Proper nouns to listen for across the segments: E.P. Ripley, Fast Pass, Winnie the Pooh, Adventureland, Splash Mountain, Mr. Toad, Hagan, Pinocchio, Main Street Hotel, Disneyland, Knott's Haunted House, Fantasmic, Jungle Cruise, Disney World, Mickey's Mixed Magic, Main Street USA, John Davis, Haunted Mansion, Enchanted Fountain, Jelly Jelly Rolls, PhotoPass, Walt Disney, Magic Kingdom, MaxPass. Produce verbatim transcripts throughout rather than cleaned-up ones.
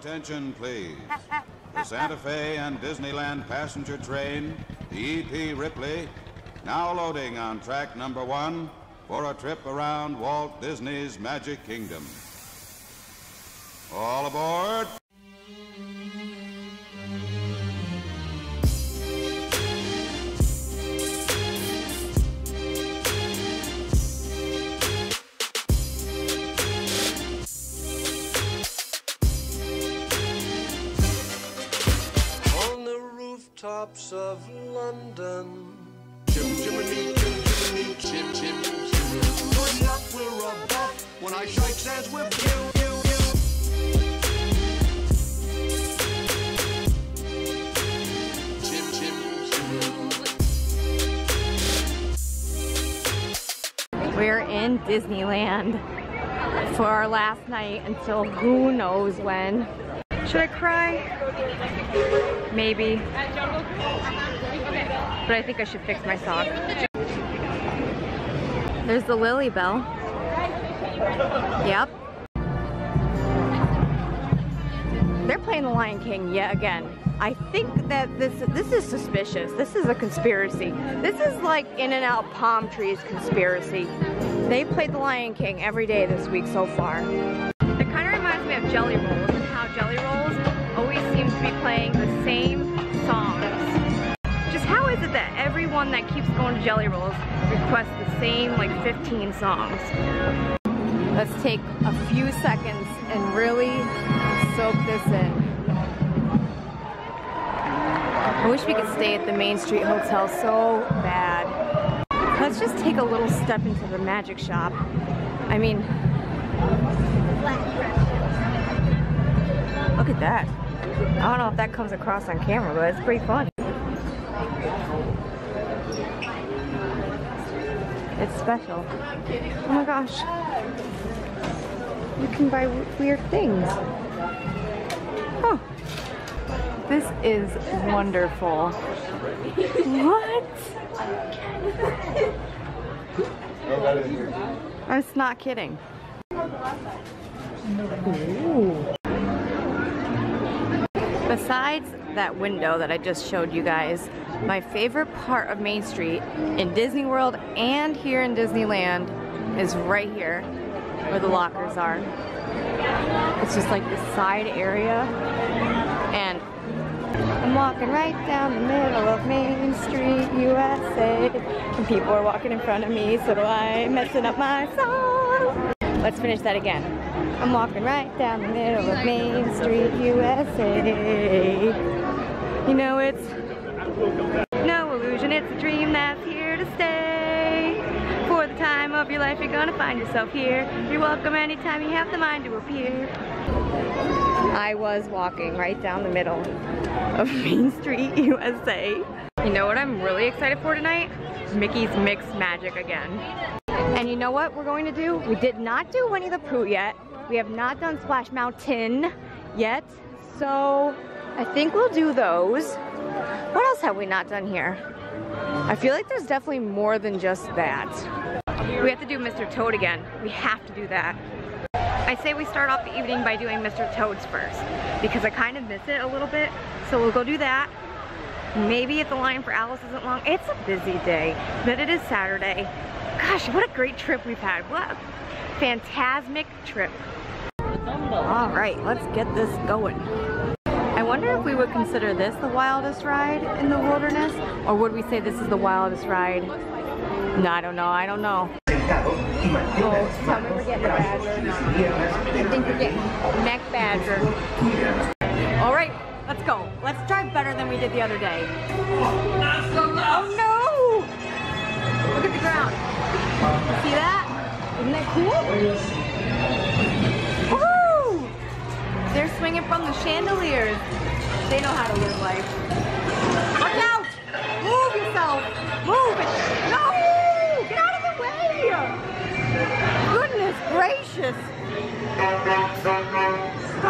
Attention, please. The Santa Fe and Disneyland passenger train, the E P. Ripley, now loading on track number one for a trip around Walt Disney's Magic Kingdom. All aboard! Tops of London. Chim chimney, chim chimney, chim chim chim. Good luck, we're above. When I shake hands with you, you, you. Chim chim chim. We're in Disneyland for our last night until who knows when. Should I cry? Maybe. But I think I should fix my sock. There's the Lily Bell. Yep. They're playing The Lion King yet again. I think that this this is suspicious. This is a conspiracy. This is like In-N-Out palm trees conspiracy. They played The Lion King every day this week so far. It kind of reminds me of Jelly Rolls. Jelly Rolls always seems to be playing the same songs. Just how is it that everyone that keeps going to Jelly Rolls requests the same like fifteen songs? Let's take a few seconds and really soak this in. I wish we could stay at the Main Street Hotel so bad. Let's just take a little step into the magic shop. I mean, look at that. I don't know if that comes across on camera, but it's pretty fun. It's special. Oh my gosh. You can buy weird things. Oh. This is wonderful. What? I'm not kidding. Ooh. Besides that window that I just showed you guys, my favorite part of Main Street in Disney World and here in Disneyland is right here where the lockers are. It's just like this side area, and I'm walking right down the middle of Main Street U S A, and people are walking in front of me, so do I, messing up my song. Let's finish that again. I'm walking right down the middle of Main Street, U S A. You know it's no illusion, it's a dream that's here to stay. For the time of your life, you're gonna find yourself here. You're welcome anytime you have the mind to appear. I was walking right down the middle of Main Street, U S A. You know what I'm really excited for tonight? Mickey's Mixed Magic again. And you know what we're going to do? We did not do Winnie the Pooh yet. We have not done Splash Mountain yet, so I think we'll do those. What else have we not done here? I feel like there's definitely more than just that. We have to do Mister Toad again. We have to do that. I say we start off the evening by doing Mister Toad's first, because I kind of miss it a little bit, so we'll go do that. Maybe if the line for Alice isn't long. It's a busy day, but it is Saturday. Gosh, what a great trip we've had. What a fantasmic trip. All right, let's get this going. I wonder if we would consider this the wildest ride in the wilderness, or would we say this is the wildest ride? No, I don't know, I don't know. Oh, tell me we're getting Badger. I think we're getting Mac Badger. All right, let's go. Let's drive better than we did the other day. Oh no! Look at the ground. See that? Isn't that cool? They're swinging from the chandeliers. They know how to live life. Watch out! Move yourself! Move it! No! Get out of the way! Goodness gracious! Oh!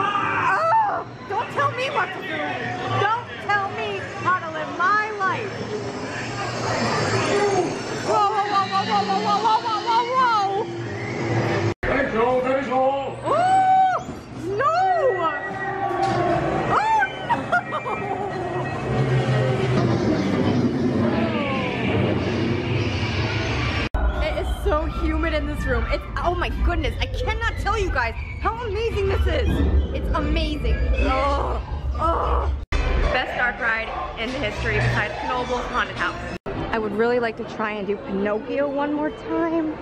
Don't tell me what to do! Don't tell me how to live my life! Whoa, whoa, whoa, whoa, whoa, whoa, whoa, whoa, whoa, whoa! Finish all, finish all! Ooh! room. It's, oh my goodness, I cannot tell you guys how amazing this is. It's amazing. Oh, oh. Best dark ride in the history besides Knott's Haunted House. I would really like to try and do Pinocchio one more time.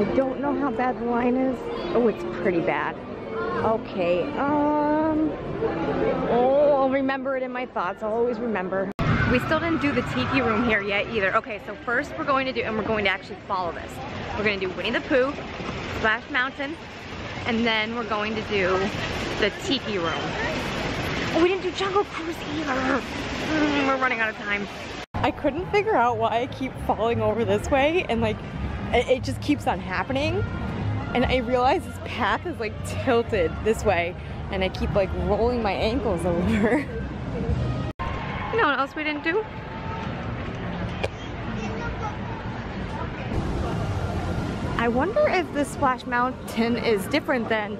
I don't know how bad the line is. Oh, it's pretty bad. Okay, um, oh, I'll remember it in my thoughts. I'll always remember. We still didn't do the Tiki Room here yet either. Okay, so first we're going to do, and we're going to actually follow this. We're going to do Winnie the Pooh, Splash Mountain, and then we're going to do the Tiki Room. Oh, we didn't do Jungle Cruise either. Mm, we're running out of time. I couldn't figure out why I keep falling over this way, and like, it just keeps on happening. And I realize this path is like tilted this way, and I keep like rolling my ankles over. You know what else we didn't do? I wonder if this Splash Mountain is different than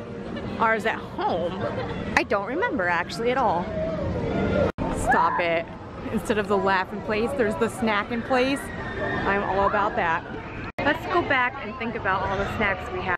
ours at home. I don't remember actually at all. Stop it. Instead of the laugh in place, there's the snack in place. I'm all about that. Let's go back and think about all the snacks we have.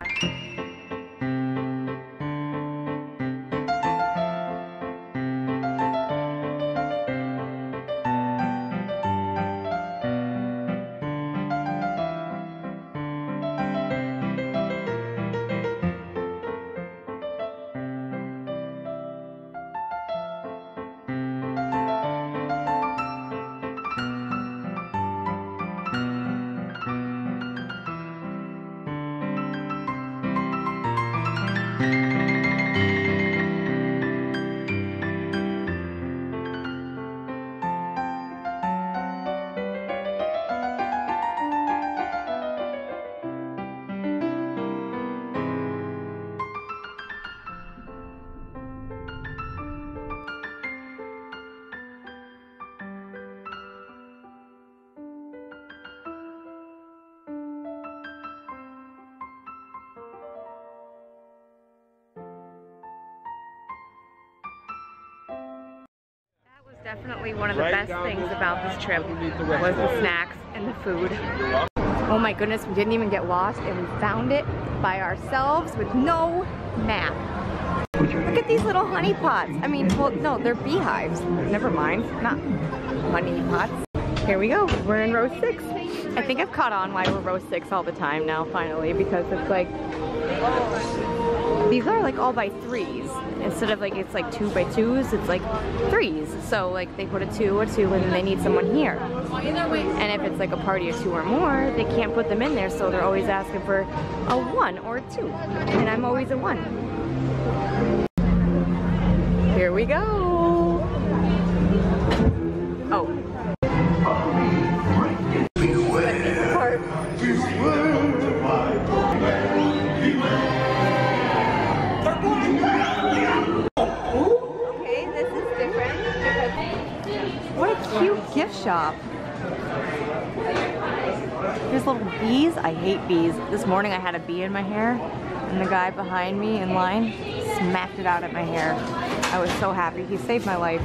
Definitely one of the best things about this trip was the snacks and the food. Oh my goodness, we didn't even get lost, and we found it by ourselves with no map. Look at these little honey pots. I mean, well, no, they're beehives. Never mind, not honey pots. Here we go, we're in row six. I think I've caught on why we're row six all the time now, finally, because it's like, these are like all by threes. Instead of like, it's like two by twos, it's like threes. So like they put a two, a two, and then they need someone here. And if it's like a party of two or more, they can't put them in there, so they're always asking for a one or a two. And I'm always a one. Here we go. Oh. Shop. There's little bees. I hate bees. This morning I had a bee in my hair, and the guy behind me in line smacked it out at my hair. I was so happy. He saved my life.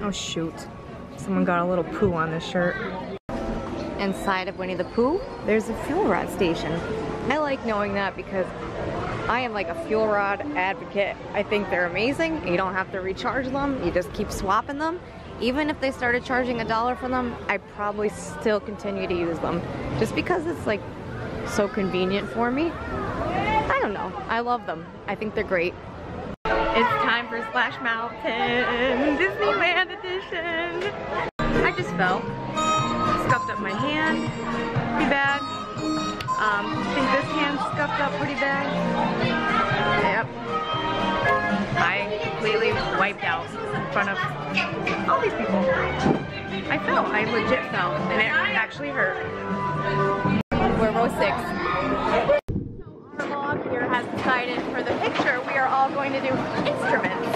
Oh shoot. Someone got a little poo on this shirt. Inside of Winnie the Pooh, there's a fuel rod station. I like knowing that because I am like a fuel rod advocate. I think they're amazing. You don't have to recharge them. You just keep swapping them. Even if they started charging a dollar for them, I probably still continue to use them. Just because it's like so convenient for me. I don't know. I love them. I think they're great. It's time for Splash Mountain Disneyland edition. I just fell. Scuffed up my hand pretty bad. Um, I think this hand scuffed up pretty bad. Yep. I completely wiped out in front of all these people. I fell. I legit fell, and it actually hurt. We're row six. So our vlog here has decided for the picture we are all going to do instruments.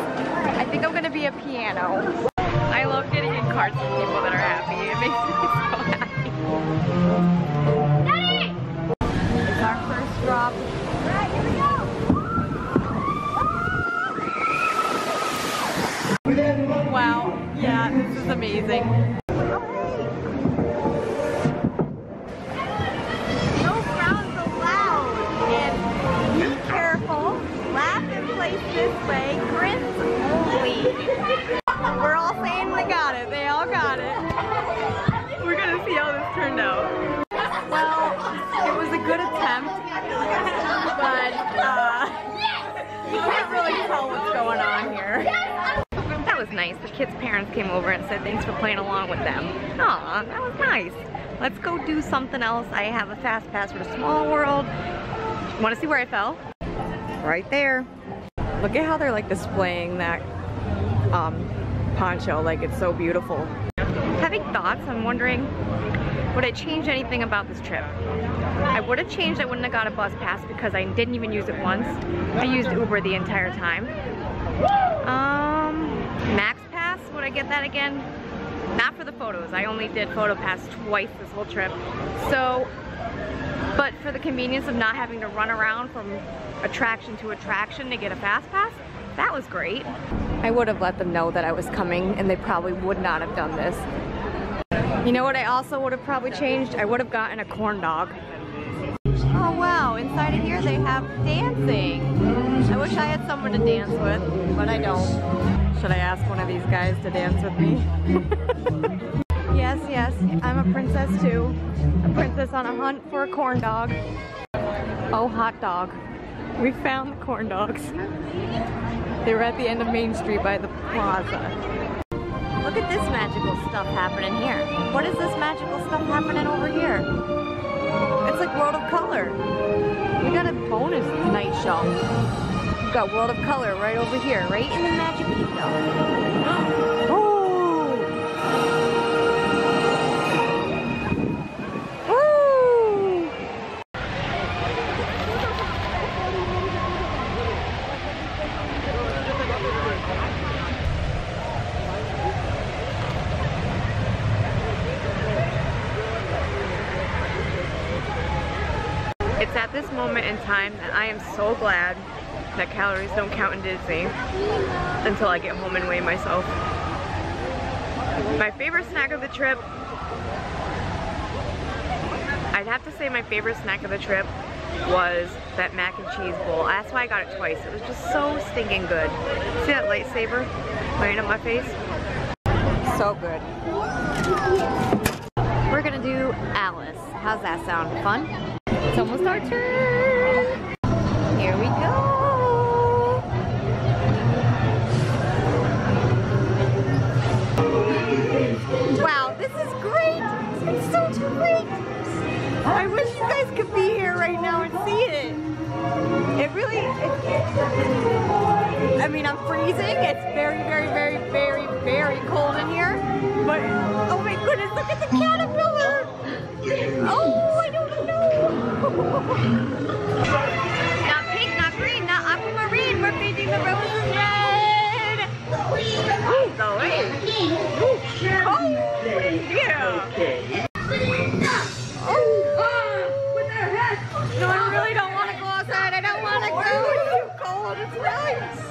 I think I'm going to be a piano. I love getting in cards with people that are happy. It makes me so happy. Daddy! It's our first drop. All right, here we go. Wow, yeah, this is amazing. Oh, hey. Don't frown so loud. place this way, grins only. We're all saying we got it. They all got it. We're gonna see how this turned out. Well, it was a good attempt, but uh, you can't really tell what's going on here. That was nice. The kids' parents came over and said thanks for playing along with them. Aw, that was nice. Let's go do something else. I have a fast pass for Small World. Want to see where I fell? Right there. Look at how they're like displaying that um, poncho. Like, it's so beautiful. Having thoughts, I'm wondering, would I change anything about this trip? I would have changed. I wouldn't have got a bus pass because I didn't even use it once. I used Uber the entire time. Um, MaxPass, would I get that again? Not for the photos. I only did PhotoPass twice this whole trip. So, but for the convenience of not having to run around from attraction to attraction to get a fast pass, that was great. I would have let them know that I was coming and they probably would not have done this. You know what I also would have probably changed? I would have gotten a corn dog. Oh wow, inside of here they have dancing. I wish I had someone to dance with, but I don't. Should I ask one of these guys to dance with me? Yes, yes, I'm a princess too. A princess on a hunt for a corn dog. Oh, hot dog. We found the corn dogs. They were at the end of Main Street by the plaza. Look at this magical stuff happening here. What is this magical stuff happening over here? It's like World of Color. We got a bonus night show. Got World of Color right over here, right in the Magic Kingdom. Ooh. Ooh. It's at this moment in time that I am so glad that calories don't count in Disney until I get home and weigh myself. My favorite snack of the trip, I'd have to say my favorite snack of the trip was that mac and cheese bowl. That's why I got it twice. It was just so stinking good. See that lightsaber right up my face? So good. We're gonna do Alice. How's that sound? Fun? It's almost our turn. Here we go. Wow, this is great! It's so great! I wish you guys could be here right now and see it! It really... It, I mean, I'm freezing. It's very, very, very, very, very cold in here. But, oh my goodness, look at the caterpillar! Oh, I don't know! Not pink, not green, not aquamarine. We're painting the roses red! Oh, yeah. Oh, what the heck? No, I really don't want to go outside. I don't want to go. It's too cold. It's nice.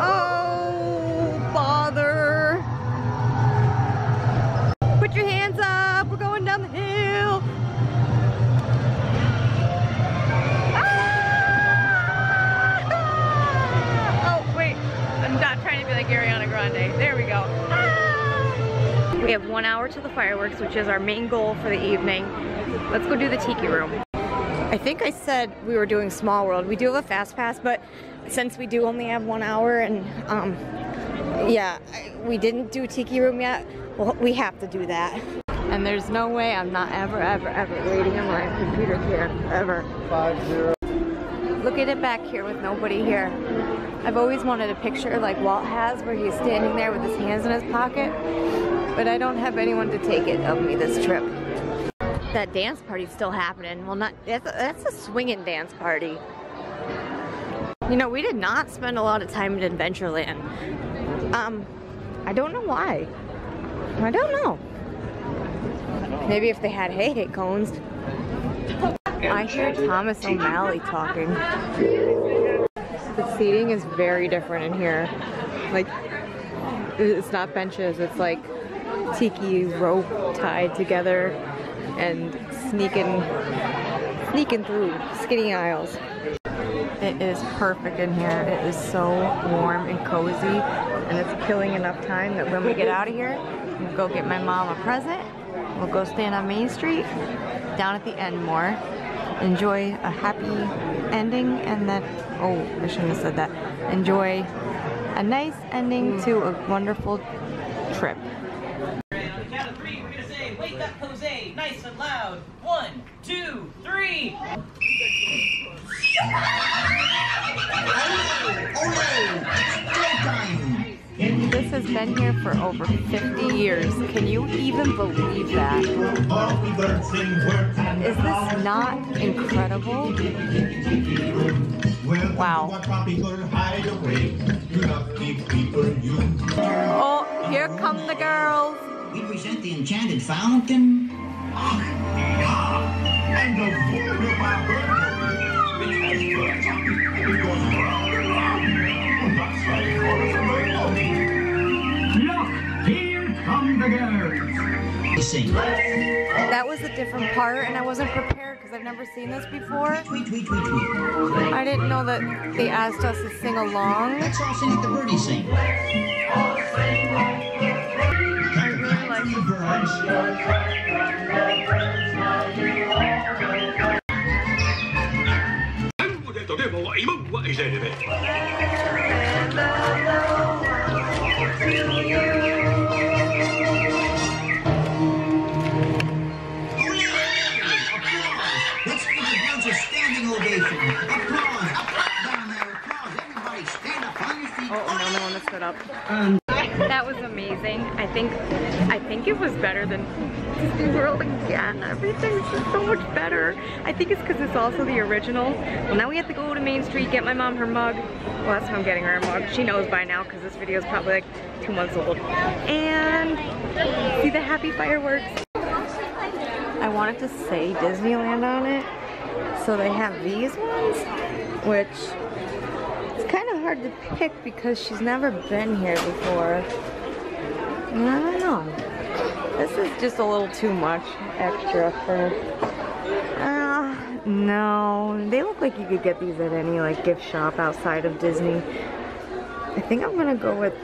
Oh, bother. Put your hands up. We're going down the hill. There we go. Ah! We have one hour to the fireworks, which is our main goal for the evening. Let's go do the Tiki Room. I think I said we were doing Small World. We do have a fast pass, but since we do only have one hour and um, yeah, we didn't do Tiki Room yet. Well, we have to do that. And there's no way I'm not ever, ever, ever waiting in my computer here, ever. Five zero. Look at it back here with nobody here. I've always wanted a picture like Walt has where he's standing there with his hands in his pocket, but I don't have anyone to take it of me this trip. That dance party's still happening. Well, not that's a, that's a swinging dance party. You know, we did not spend a lot of time at Adventureland. Um, I don't know why. I don't know. Maybe if they had hey-hey cones. I hear Thomas O'Malley talking. The seating is very different in here. Like, it's not benches, it's like tiki rope tied together and sneaking sneaking through skinny aisles. It is perfect in here. It is so warm and cozy, and it's killing enough time that when we get out of here, I'm gonna go get my mom a present. We'll go stand on Main Street, down at the end more, enjoy a happy ending, and then, oh, I shouldn't have said that. Enjoy a nice ending to a wonderful trip. Wake up, Jose, nice and loud. One, two, three. This has been here for over fifty years. Can you even believe that? Is this not incredible? Wow. Oh, here come the girls. We present the Enchanted Fountain. And the void of my birthday. Look, here come the girls. That was a different part, and I wasn't prepared because I've never seen this before. Tweet, tweet, tweet, tweet. I didn't know that they asked us to sing along. Let's all sing at the birdie sing. Oh no, no one has stood up. Um, That was amazing. I think I think it was better than Disney World again. Everything's just so much better. I think it's because it's also the original. Well, now we have to go to Main Street, get my mom her mug. Well, that's how I'm getting her a mug. She knows by now because this video is probably like two months old. And see the happy fireworks. I wanted to say Disneyland on it. So they have these ones, which hard to pick because she's never been here before. And I don't know. This is just a little too much extra for. Uh, no, they look like you could get these at any like gift shop outside of Disney. I think I'm gonna go with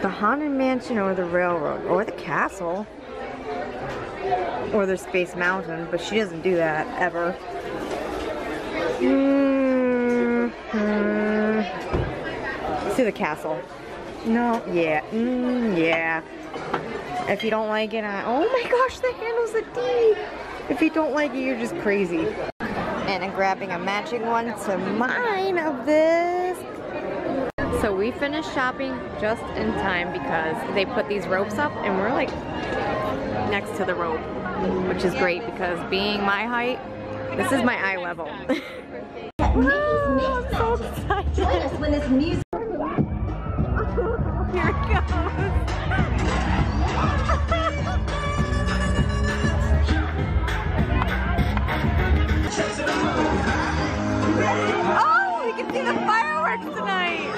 the Haunted Mansion or the Railroad or the Castle or the Space Mountain, but she doesn't do that ever. Mm-hmm. To the castle. No, yeah, mm, yeah. If you don't like it, I, oh my gosh, the handle's a D. If you don't like it, you're just crazy. And I'm grabbing a matching one to mine of this. So we finished shopping just in time because they put these ropes up and we're like next to the rope, which is great because being my height, this is my eye level. Whoa, I'm so excited. When this music here it goes. Oh, we can see the fireworks tonight.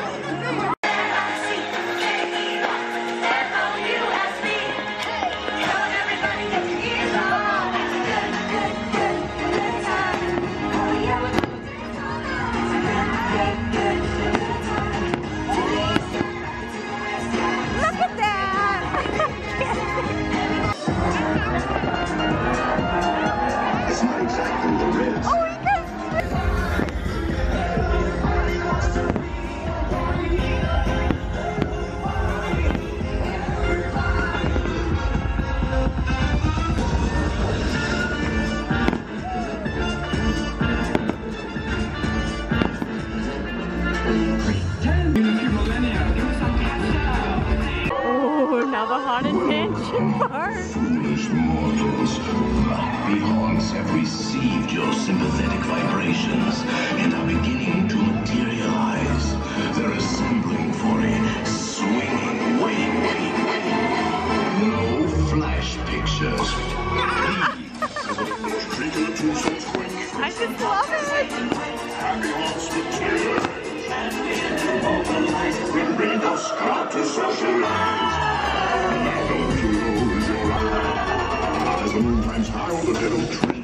Sometimes high on the little tree.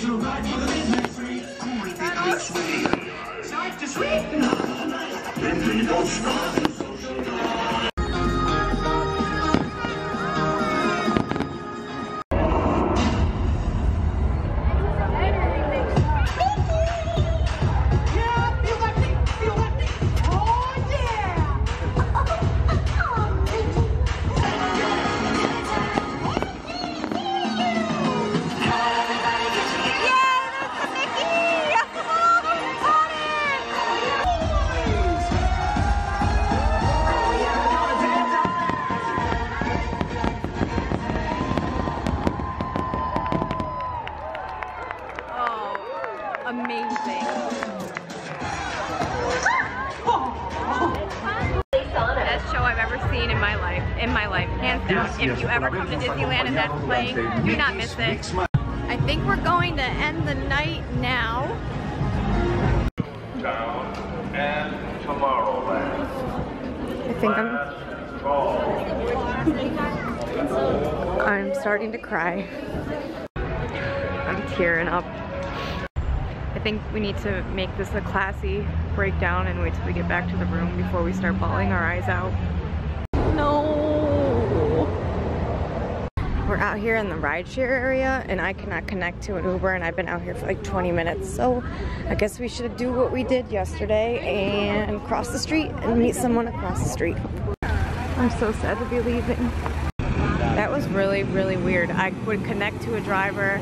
to ride for the midnight free. Who would be close with you? Side to sweet. And we don't stop. If you ever come to Disneyland and that's playing, do not miss it. I think we're going to end the night now. Down and Tomorrowland. I think I'm... I'm starting to cry. I'm tearing up. I think we need to make this a classy breakdown and wait till we get back to the room before we start bawling our eyes out. We're out here in the rideshare area and I cannot connect to an Uber, and I've been out here for like twenty minutes, so I guess we should do what we did yesterday and cross the street and meet someone across the street. I'm so sad to be leaving. That was really, really weird. I would connect to a driver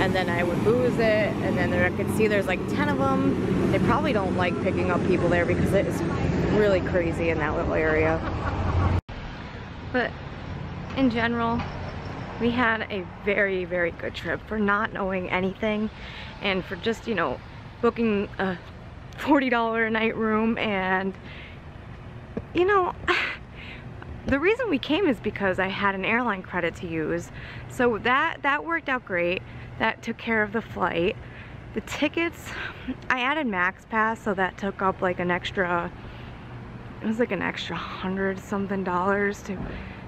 and then I would lose it, and then there, I could see there's like ten of them. They probably don't like picking up people there because it is really crazy in that little area. But in general, we had a very, very good trip for not knowing anything and for just, you know, booking a forty dollar a night room. And, you know, the reason we came is because I had an airline credit to use. So that, that worked out great. That took care of the flight. The tickets, I added MaxPass, so that took up like an extra, it was like an extra hundred something dollars to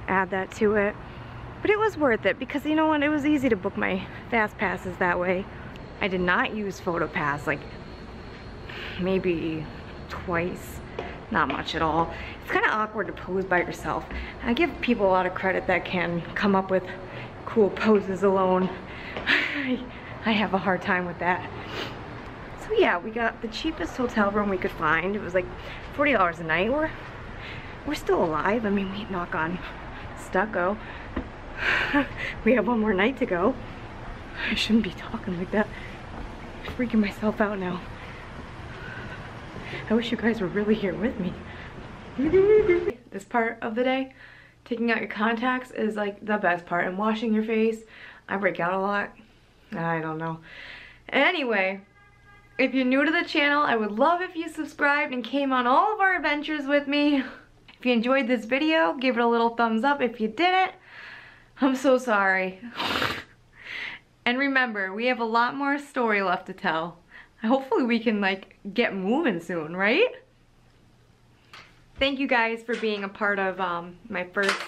add that to it. But it was worth it because, you know what, it was easy to book my Fast Passes that way. I did not use PhotoPass, like maybe twice, not much at all. It's kind of awkward to pose by yourself. I give people a lot of credit that can come up with cool poses alone. I have a hard time with that. So yeah, we got the cheapest hotel room we could find. It was like forty dollars a night. We're, we're still alive. I mean, we knock on stucco. We have one more night to go. I shouldn't be talking like that. I'm freaking myself out now. I wish you guys were really here with me. This part of the day, taking out your contacts, is like the best part, and washing your face. I break out a lot. I don't know. Anyway, if you're new to the channel, I would love if you subscribed and came on all of our adventures with me. If you enjoyed this video, give it a little thumbs up. If you didn't, I'm so sorry. And remember, we have a lot more story left to tell. Hopefully we can like get moving soon, right? Thank you guys for being a part of um, my first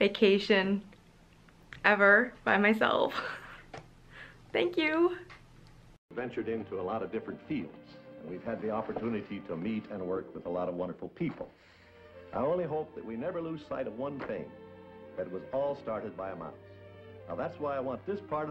vacation ever by myself. Thank you. We've ventured into a lot of different fields, and we've had the opportunity to meet and work with a lot of wonderful people. I only hope that we never lose sight of one thing. That it was all started by a mouse. Now that's why I want this part of the